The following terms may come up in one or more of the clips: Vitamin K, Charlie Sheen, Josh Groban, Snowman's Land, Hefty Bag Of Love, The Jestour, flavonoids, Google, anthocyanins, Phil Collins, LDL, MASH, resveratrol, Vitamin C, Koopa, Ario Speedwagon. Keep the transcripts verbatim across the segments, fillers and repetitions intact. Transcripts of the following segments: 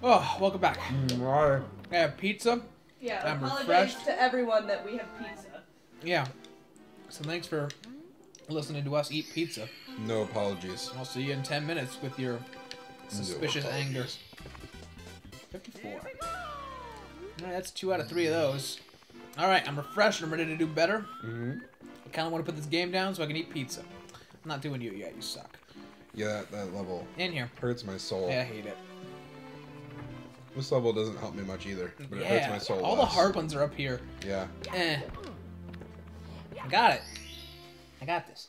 Oh, welcome back. Mm, I have pizza. Yeah, I'm apologize refreshed. To everyone that we have pizza. Yeah. So thanks for listening to us eat pizza. No apologies. I'll see you in ten minutes with your suspicious no anger. fifty-four. All right, that's two out of three of those. All right, I'm refreshed. I'm ready to do better. Mm-hmm. I kind of want to put this game down so I can eat pizza. I'm not doing you yet. You suck. Yeah, that, that level. In here. Hurts my soul. Yeah, I hate it. This level doesn't help me much either, but yeah. It hurts my soul. All less. The hard ones are up here. Yeah. Eh. I got it. I got this.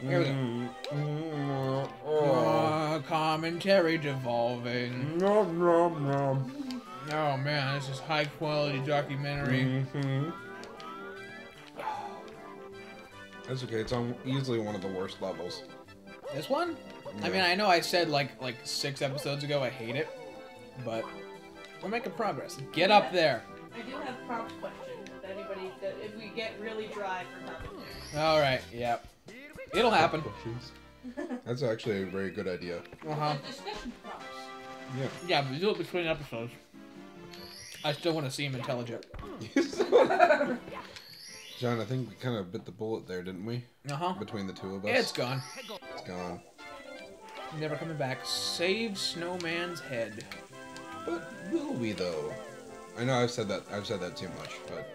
Here we go. Mm. Mm. Oh. Oh, commentary devolving. Nom, nom, nom. Oh man, this is high quality documentary. Mm-hmm. That's okay. It's on easily one of the worst levels. This one? Yeah. I mean, I know I said like like six episodes ago I hate it, but we're making progress. Get yeah. up there. I do have prompt questions. If anybody, that if we get really dry for commentary. All right. Yep. It'll happen. That's actually a very good idea. Uh huh. Discussion prompts. Yeah. Yeah, but we do it between episodes. I still want to seem intelligent. John, I think we kind of bit the bullet there, didn't we? Uh huh. Between the two of us. It's gone. It's gone. Never coming back. Save Snowman's head. But will we though? I know I've said that. I've said that too much, but.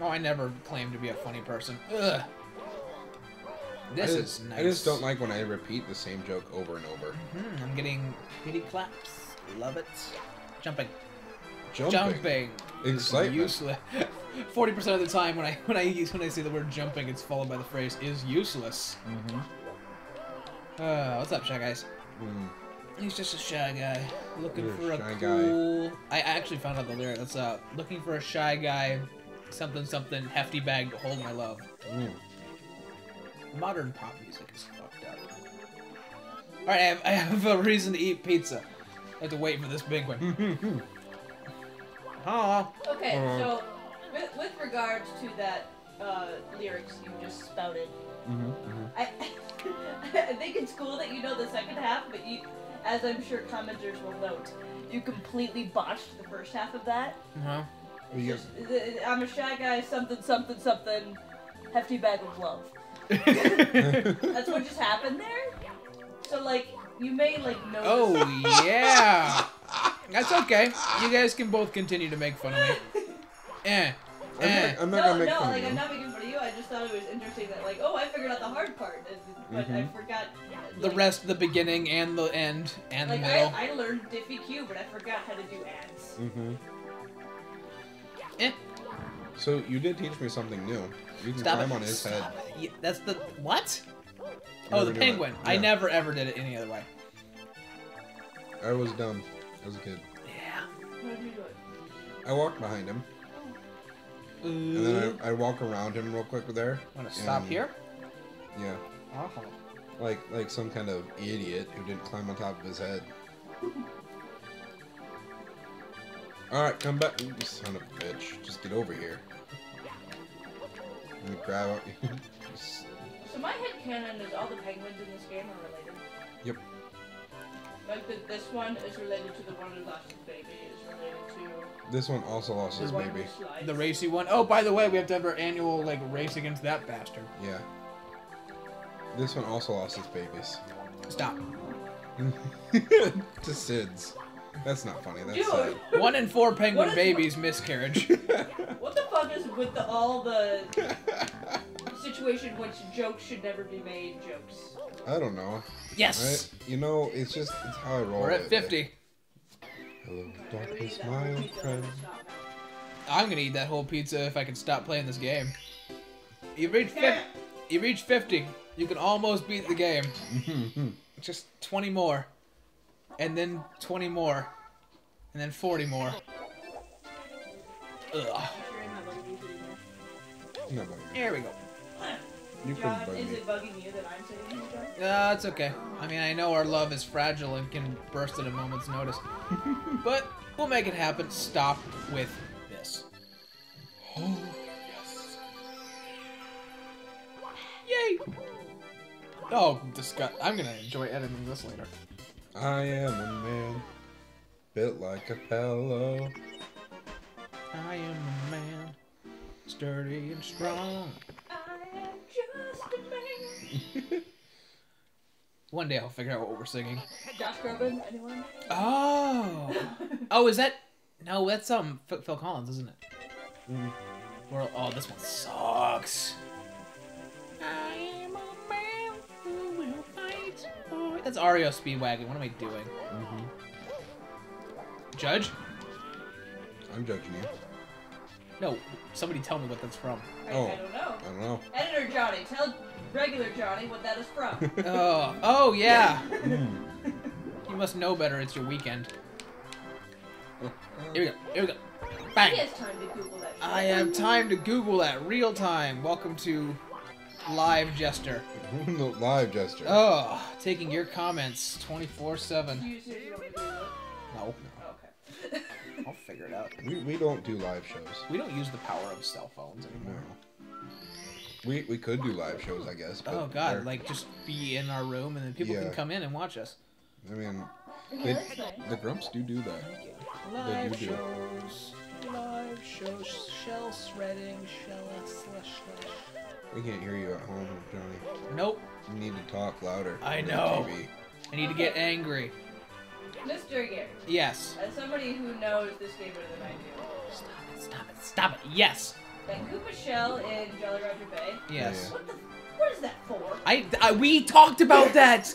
Oh, I never claimed to be a funny person. Ugh. This I is just, nice. I just don't like when I repeat the same joke over and over. Mm-hmm. I'm getting pity claps. Love it. Jumping. Jumping. Jumping. Excitement. Useless. Forty percent of the time when I when I use when I say the word jumping, it's followed by the phrase is useless. Mm-hmm. Uh, what's up, Shy Guys? Mm. He's just a shy guy looking You're for a shy cool. Guy. I actually found out the lyric. That's uh, looking for a shy guy, something something hefty bag to hold my love. Mm. Modern pop music is fucked up. All right, I have, I have a reason to eat pizza. I have to wait for this big one. Huh. Okay, uh, so with, with regards to that uh, lyrics you just spouted, mm-hmm, mm-hmm. I I think it's cool that you know the second half, but you, as I'm sure commenters will note, you completely botched the first half of that. Uh-huh. Yeah. Just, I'm a shy guy. Something, something, something. Hefty bag of love. That's what just happened there. So like you may like notice. Oh yeah, that's okay. You guys can both continue to make fun of me. Eh, I'm eh. Not, I'm not no, gonna make no, fun like, of you. I'm not making fun of you. I just thought it was interesting that like, oh, I figured out the hard part, but mm-hmm. I forgot like, the rest, the beginning, and the end, and like, the middle. I, I learned Diffie Q, but I forgot how to do ads. Mm-hmm. Eh. So you did teach me something new. You can Stop climb it. on his Stop head. Yeah, that's the what? Oh, the penguin. Yeah. I never ever did it any other way. I was dumb as a kid. Yeah. What did you do? I walked behind him, Ooh. and then I, I walk around him real quick there. Want to stop here? Yeah. Awful. Like like some kind of idiot who didn't climb on top of his head. All right, come back, you son of a bitch. Just get over here. You grab out. So my headcanon is all the penguins in this game are related. Yep. Like the, this one is related to the one who lost his baby. Is related to. This one also lost his baby. The racy one. Oh, by the way, we have to have our annual like race against that bastard. Yeah. This one also lost his babies. Stop. To Sid's. That's not funny. That's sad. One in four penguin babies miscarriage. What the fuck is with the, all the situation which jokes should never be made jokes? I don't know. Yes. I, you know, it's just it's how I roll. We're at fifty. Hello, darkness, my old friend. I'm gonna eat that whole pizza if I can stop playing this game. You reach fifty. You reach fifty. You can almost beat the game. Just twenty more. And then twenty more. And then forty more. Ugh. There we go. You John, is me. It bugging you that I'm sitting here, John? Uh, it's okay. I mean, I know our love is fragile and can burst at a moment's notice. But we'll make it happen. Stop with this. Oh, yes. Yay! Oh, disgust! I'm gonna enjoy editing this later. I am a man built like a pillow. I am a man, sturdy and strong. I am just a man. One day I'll figure out what we're singing. Josh Groban, anyone? Oh, oh, is that? No, that's um Phil Collins, isn't it? Mm. We're, oh, this one sucks. I am a man who will fight for. That's Ario Speedwagon. What am I doing? Mm-hmm. Judge? I'm judging you. No, somebody tell me what that's from. I, oh, I don't know. I don't know. Editor Johnny, tell regular Johnny what that is from. Oh, oh yeah. Mm. You must know better. It's your weekend. Here we go. Here we go. Bang. He has time to Google that. I have time to Google that real time. Welcome to Live Jester. Live Jester. Oh, taking your comments twenty-four seven. No. Okay. I'll figure it out. We, we don't do live shows. We don't use the power of cell phones anymore. No. We we could do live shows, I guess. But oh God, they're... like just be in our room and then people yeah. can come in and watch us. I mean, they, the Grumps do do that. Live do shows, do. live shows, shell shredding, shell slash slash. We can't hear you at home, Johnny. Nope. You need to talk louder. I know. T V. I need to get angry. Mister Gary. Yes. As somebody who knows this game better than I do. Stop it, stop it, stop it, yes! That Koopa shell in Jolly Roger Bay. Yes. Yeah. What the, what is that for? I, I we talked about that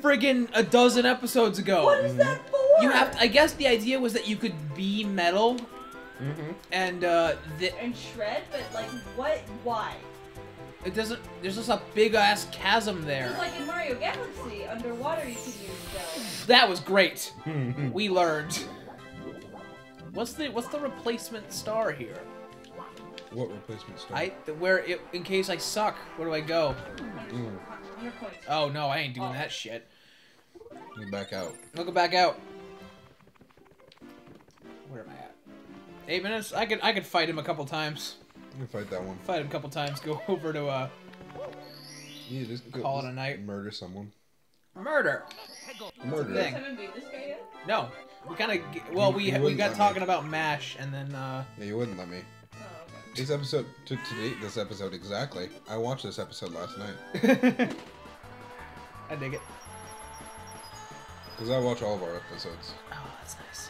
friggin' a dozen episodes ago. What is that for? You have to, I guess the idea was that you could be metal mm-hmm. and uh the and shred, but like what why? It doesn't. There's just a big ass chasm there. It's like in Mario Galaxy, underwater you can use jelly. That was great. We learned. What's the What's the replacement star here? What replacement star? I where it in case I suck. Where do I go? Mm. Oh no, I ain't doing oh. that shit. Go back out. I'll go back out. Where am I at? Eight minutes. I could I could fight him a couple times. I'm gonna fight that one. Fight him a couple times. Go over to uh. Yeah, just go, call just it a night. Murder someone. Murder. Murder. Thing. Haven't beat this guy yet? No, we kind of. Well, you, we you we got talking me. about MASH, and then. uh... Yeah, you wouldn't let me. Oh, okay. This episode to today. This episode exactly. I watched this episode last night. I dig it. Cause I watch all of our episodes. Oh, that's nice.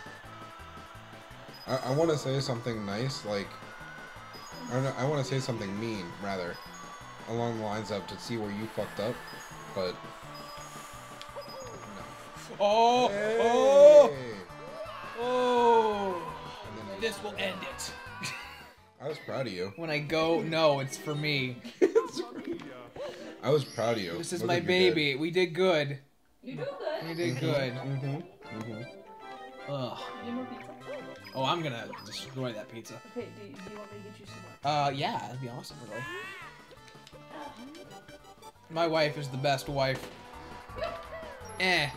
I I want to say something nice like. I want to say something mean, rather, along the lines of to see where you fucked up, but no. Oh, hey. oh, oh! This will end it. I was proud of you. When I go, no, it's for me. It's for me. I was proud of you. This is Look my baby. Did. We did good. You did good. We did mm-hmm. good. Mm-hmm. Mm-hmm. Ugh. Oh, I'm gonna destroy that pizza. Okay, do you, do you want me to get you some more? Uh, yeah, that'd be awesome, really. My wife is the best wife. Eh.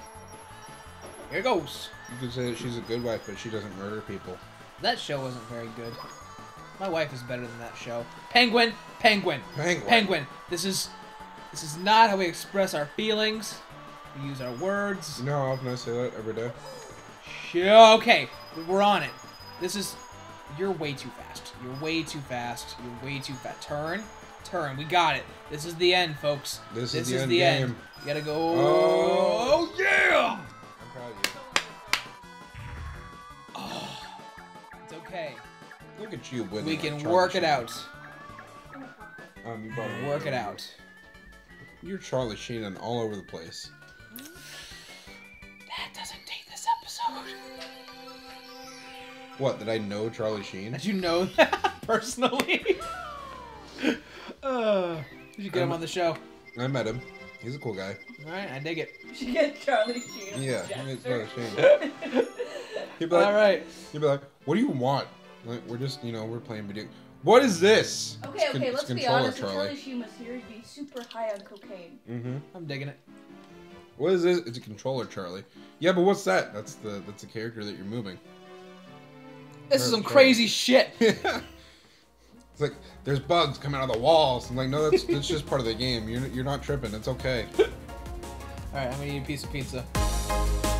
Here goes. You could say that she's a good wife, but she doesn't murder people. That show wasn't very good. My wife is better than that show. Penguin! Penguin! Penguin! Penguin! This is... This is not how we express our feelings. We use our words. You know how often I say that every day? Shit, okay. We're on it. This is... You're way too fast. You're way too fast. You're way too fast. Turn. Turn. We got it. This is the end, folks. This, this is, is the, the end. end. You gotta go... Oh, oh yeah! I'm proud of you. Oh, it's okay. Look at you winning. We can work Sheen. it out. Um, you brought work it out. You're Charlie Sheen and all over the place. That doesn't date this episode. What, did I know Charlie Sheen? Did you know that personally? uh, did you get I'm, him on the show? I met him. He's a cool guy. Alright, I dig it. You should get Charlie Sheen. Yeah, you get Charlie Sheen. He'd be like, all right. He'd be like, what do you want? Like, we're just, you know, we're playing video. What is this? Okay, it's okay, let's be honest. Charlie. Charlie Sheen must here be super high on cocaine. Mm-hmm. I'm digging it. What is this? It's a controller, Charlie. Yeah, but what's that? That's the that's the character that you're moving. This is some crazy shit. This It's like, there's bugs coming out of the walls. I'm like, no, that's, that's just part of the game. You're, you're not tripping. It's okay. All right, I'm going to eat a piece of pizza.